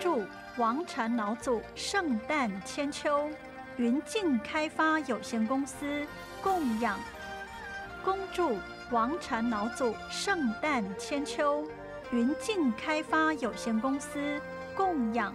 助王禅老祖圣诞千秋云境开发有限公司供养，恭祝王禅老祖圣诞千秋云境开发有限公司供养。